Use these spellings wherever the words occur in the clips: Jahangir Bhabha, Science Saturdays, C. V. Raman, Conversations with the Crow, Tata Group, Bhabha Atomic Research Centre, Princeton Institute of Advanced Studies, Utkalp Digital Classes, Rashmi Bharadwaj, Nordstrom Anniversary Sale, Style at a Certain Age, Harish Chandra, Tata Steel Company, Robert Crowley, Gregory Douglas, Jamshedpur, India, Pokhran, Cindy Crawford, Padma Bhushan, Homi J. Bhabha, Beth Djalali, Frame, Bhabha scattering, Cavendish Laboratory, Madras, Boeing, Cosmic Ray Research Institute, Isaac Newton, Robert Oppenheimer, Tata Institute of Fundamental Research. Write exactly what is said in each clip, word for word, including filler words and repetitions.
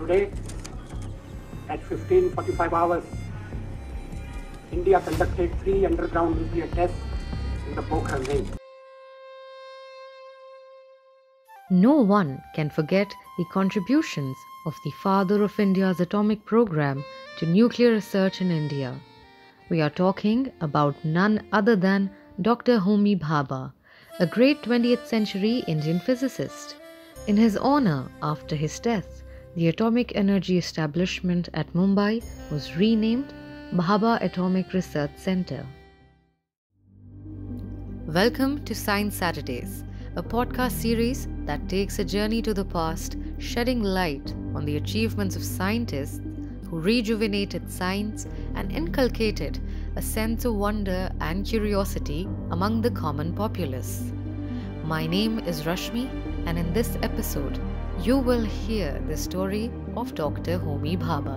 Today, at fifteen forty-five hours, India conducted three underground nuclear tests in the Pokhran range. No one can forget the contributions of the father of India's atomic program to nuclear research in India. We are talking about none other than Doctor Homi Bhabha, a great twentieth century Indian physicist. In his honor, after his death, the Atomic Energy Establishment at Mumbai was renamed Bhabha Atomic Research Centre. Welcome to Science Saturdays, a podcast series that takes a journey to the past, shedding light on the achievements of scientists who rejuvenated science and inculcated a sense of wonder and curiosity among the common populace. My name is Rashmi, and in this episode, you will hear the story of Doctor Homi Bhabha.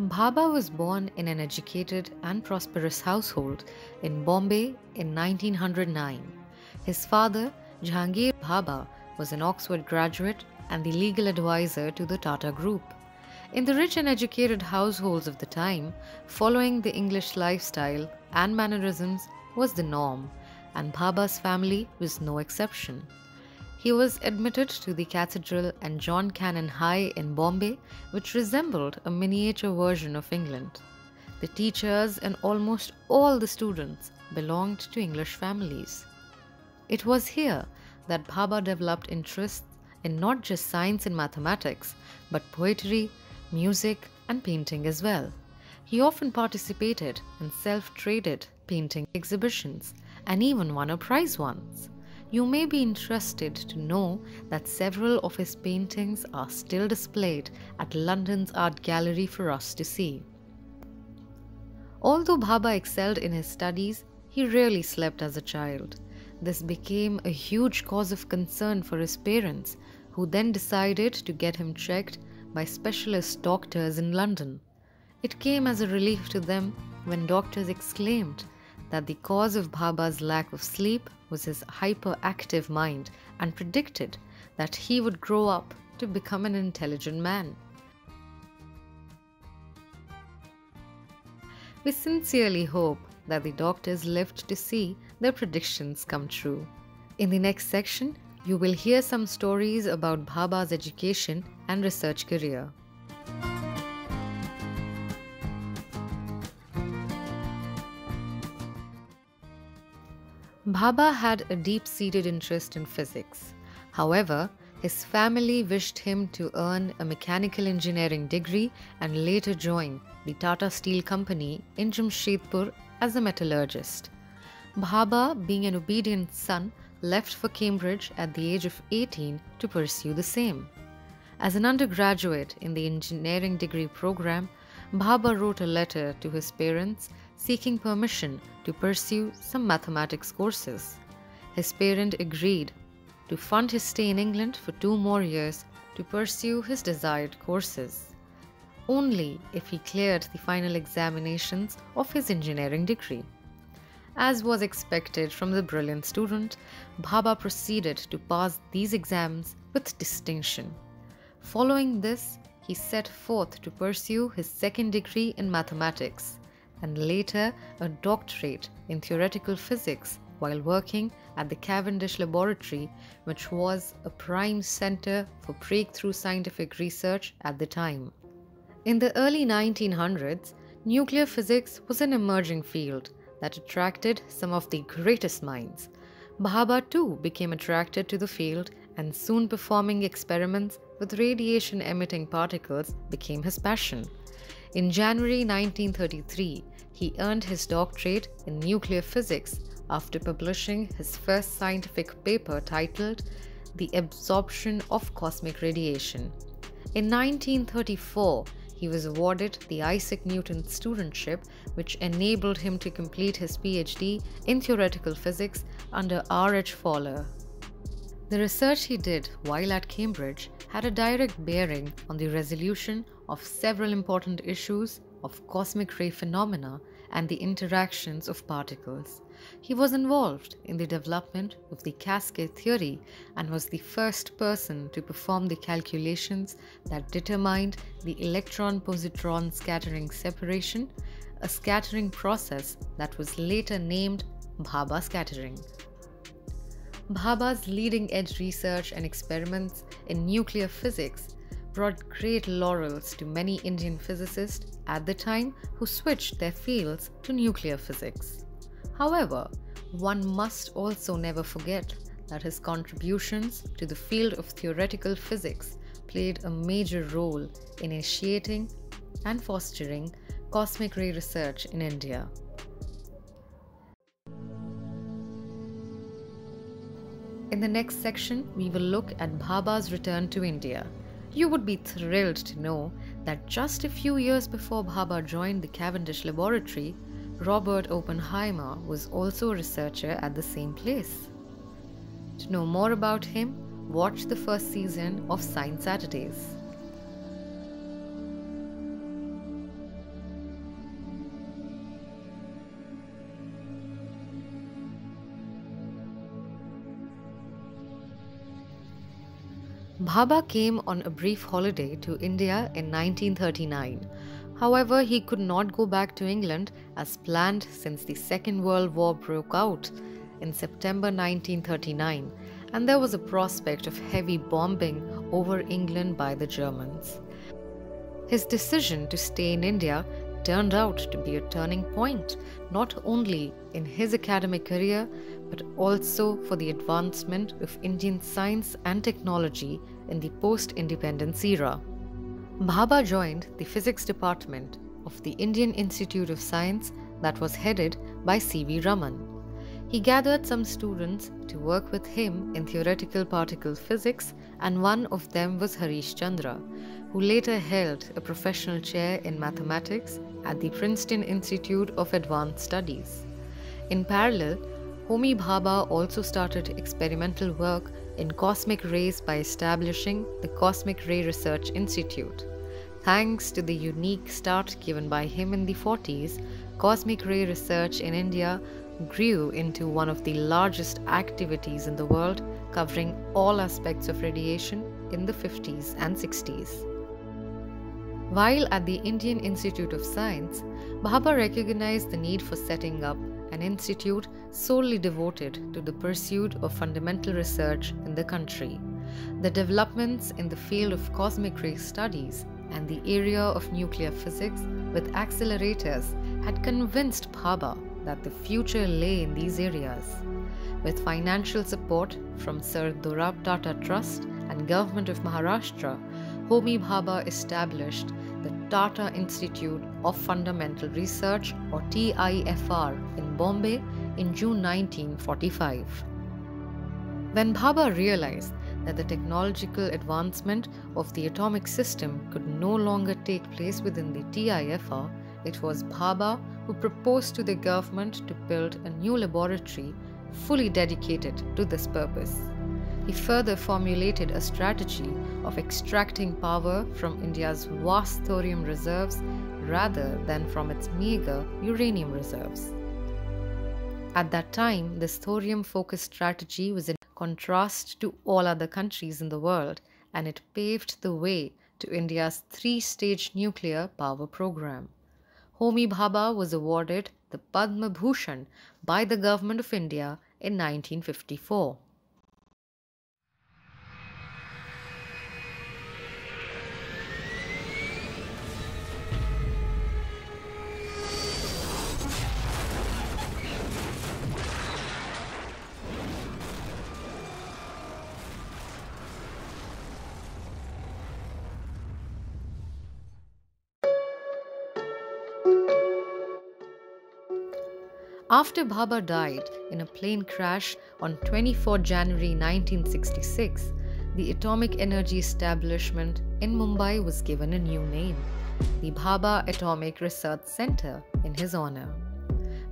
Bhabha was born in an educated and prosperous household in Bombay in nineteen oh nine. His father, Jahangir Bhabha, was an Oxford graduate and the legal advisor to the Tata Group. In the rich and educated households of the time, following the English lifestyle and mannerisms was the norm, and Bhabha's family was no exception. He was admitted to the Cathedral and John Cannon High in Bombay, which resembled a miniature version of England. The teachers and almost all the students belonged to English families. It was here that Bhabha developed interests in not just science and mathematics, but poetry, music, and painting as well. He often participated in self-traded painting exhibitions and even won a prize once. You may be interested to know that several of his paintings are still displayed at London's art gallery for us to see. Although Bhabha excelled in his studies, he rarely slept as a child. This became a huge cause of concern for his parents, who then decided to get him checked by specialist doctors in London. It came as a relief to them when doctors exclaimed that the cause of Bhabha's lack of sleep was his hyperactive mind, and predicted that he would grow up to become an intelligent man. We sincerely hope that the doctors lived to see their predictions come true. In the next section, you will hear some stories about Bhabha's education and research career. Bhabha had a deep-seated interest in physics. However, his family wished him to earn a mechanical engineering degree and later join the Tata Steel Company in Jamshedpur as a metallurgist. Bhabha, being an obedient son, left for Cambridge at the age of eighteen to pursue the same. As an undergraduate in the engineering degree program, Bhabha wrote a letter to his parents seeking permission to pursue some mathematics courses. His parent agreed to fund his stay in England for two more years to pursue his desired courses, only if he cleared the final examinations of his engineering degree. As was expected from the brilliant student, Bhabha proceeded to pass these exams with distinction. Following this, he set forth to pursue his second degree in mathematics, and later a doctorate in theoretical physics while working at the Cavendish Laboratory, which was a prime center for breakthrough scientific research at the time. In the early nineteen hundreds, nuclear physics was an emerging field that attracted some of the greatest minds. Bhabha too became attracted to the field, and soon performing experiments with radiation-emitting particles became his passion. In January nineteen thirty-three, he earned his doctorate in nuclear physics after publishing his first scientific paper titled The Absorption of Cosmic Radiation. In nineteen thirty-four, he was awarded the Isaac Newton Studentship, which enabled him to complete his PhD in theoretical physics under R H Fowler. The research he did while at Cambridge had a direct bearing on the resolution of several important issues of cosmic ray phenomena and the interactions of particles. He was involved in the development of the cascade theory and was the first person to perform the calculations that determined the electron-positron scattering separation, a scattering process that was later named Bhabha scattering. Bhabha's leading-edge research and experiments in nuclear physics brought great laurels to many Indian physicists at the time who switched their fields to nuclear physics. However, one must also never forget that his contributions to the field of theoretical physics played a major role in initiating and fostering cosmic ray research in India. In the next section, we will look at Bhabha's return to India. You would be thrilled to know that just a few years before Bhabha joined the Cavendish Laboratory, Robert Oppenheimer was also a researcher at the same place. To know more about him, watch the first season of Science Saturdays. Bhabha came on a brief holiday to India in nineteen thirty-nine. However, he could not go back to England as planned since the Second World War broke out in September nineteen thirty-nine, and there was a prospect of heavy bombing over England by the Germans. His decision to stay in India turned out to be a turning point, not only in his academic career, but also for the advancement of Indian science and technology in the post-independence era. Bhabha joined the physics department of the Indian Institute of Science that was headed by C. V. Raman. He gathered some students to work with him in theoretical particle physics, and one of them was Harish Chandra, who later held a professional chair in mathematics at the Princeton Institute of Advanced Studies. In parallel, Homi Bhabha also started experimental work in cosmic rays by establishing the Cosmic Ray Research Institute. Thanks to the unique start given by him in the forties, cosmic ray research in India grew into one of the largest activities in the world, covering all aspects of radiation in the fifties and sixties. While at the Indian Institute of Science, Bhabha recognized the need for setting up an institute solely devoted to the pursuit of fundamental research in the country. The developments in the field of cosmic ray studies and the area of nuclear physics with accelerators had convinced Bhabha that the future lay in these areas. With financial support from Sir Dorab Tata Trust and Government of Maharashtra, Homi Bhabha established the Tata Institute of Fundamental Research, or T I F R, in Bombay in June nineteen forty-five. When Bhabha realized that the technological advancement of the atomic system could no longer take place within the T I F R, it was Bhabha who proposed to the government to build a new laboratory fully dedicated to this purpose. He further formulated a strategy of extracting power from India's vast thorium reserves rather than from its meager uranium reserves. At that time, this thorium-focused strategy was in contrast to all other countries in the world, and it paved the way to India's three-stage nuclear power program. Homi Bhabha was awarded the Padma Bhushan by the Government of India in nineteen fifty-four. After Bhabha died in a plane crash on the twenty-fourth of January nineteen sixty-six, the Atomic Energy Establishment in Mumbai was given a new name, the Bhabha Atomic Research Centre, in his honour.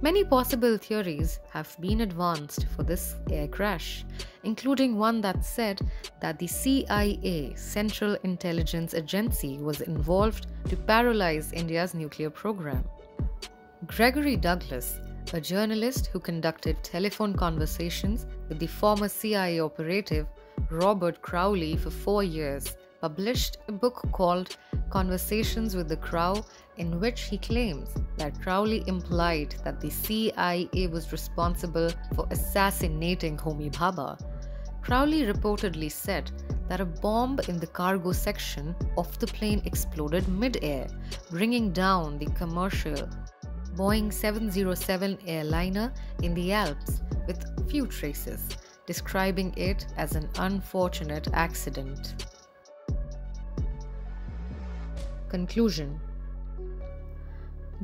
Many possible theories have been advanced for this air crash, including one that said that the C I A, Central Intelligence Agency, was involved to paralyse India's nuclear programme. Gregory Douglas, a journalist who conducted telephone conversations with the former C I A operative Robert Crowley for four years, published a book called Conversations with the Crow, in which he claims that Crowley implied that the C I A was responsible for assassinating Homi Bhabha. Crowley reportedly said that a bomb in the cargo section of the plane exploded mid-air, bringing down the commercial Boeing seven oh seven airliner in the Alps with few traces, describing it as an unfortunate accident. Conclusion.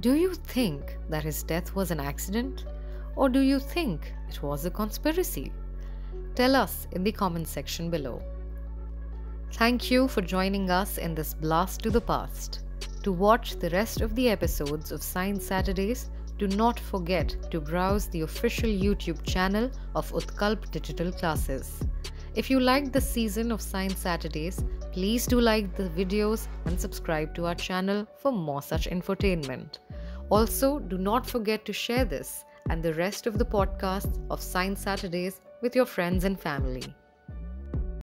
Do you think that his death was an accident, or do you think it was a conspiracy? Tell us in the comment section below. Thank you for joining us in this blast to the past. To watch the rest of the episodes of Science Saturdays, do not forget to browse the official YouTube channel of Utkalp Digital Classes. If you liked this season of Science Saturdays, please do like the videos and subscribe to our channel for more such infotainment. Also, do not forget to share this and the rest of the podcasts of Science Saturdays with your friends and family.